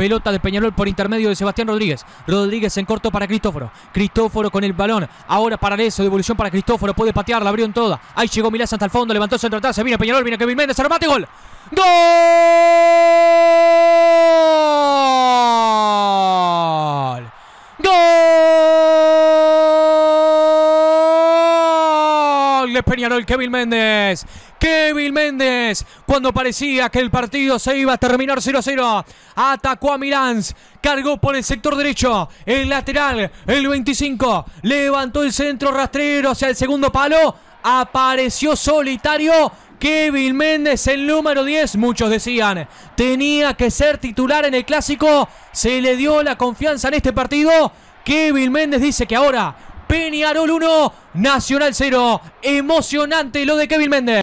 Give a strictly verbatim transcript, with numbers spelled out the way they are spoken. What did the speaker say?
Pelota de Peñarol por intermedio de Sebastián Rodríguez. Rodríguez en corto para Cristóforo. Cristóforo con el balón. Ahora para eso. Devolución para Cristóforo. Puede patear. La abrió en toda. Ahí llegó Milas hasta el fondo. Levantó el centro atrás. Se viene Peñarol. Viene Kevin Méndez. Remate. Gol. ¡Gol! ¡Gol de Peñarol! Kevin Méndez. Kevin Méndez, cuando parecía que el partido se iba a terminar cero a cero, atacó a Miranz, cargó por el sector derecho, el lateral, el veinticinco, levantó el centro rastrero hacia el segundo palo, apareció solitario Kevin Méndez, el número diez, muchos decían, tenía que ser titular en el Clásico, se le dio la confianza en este partido, Kevin Méndez dice que ahora Peñarol uno, Nacional cero, emocionante lo de Kevin Méndez.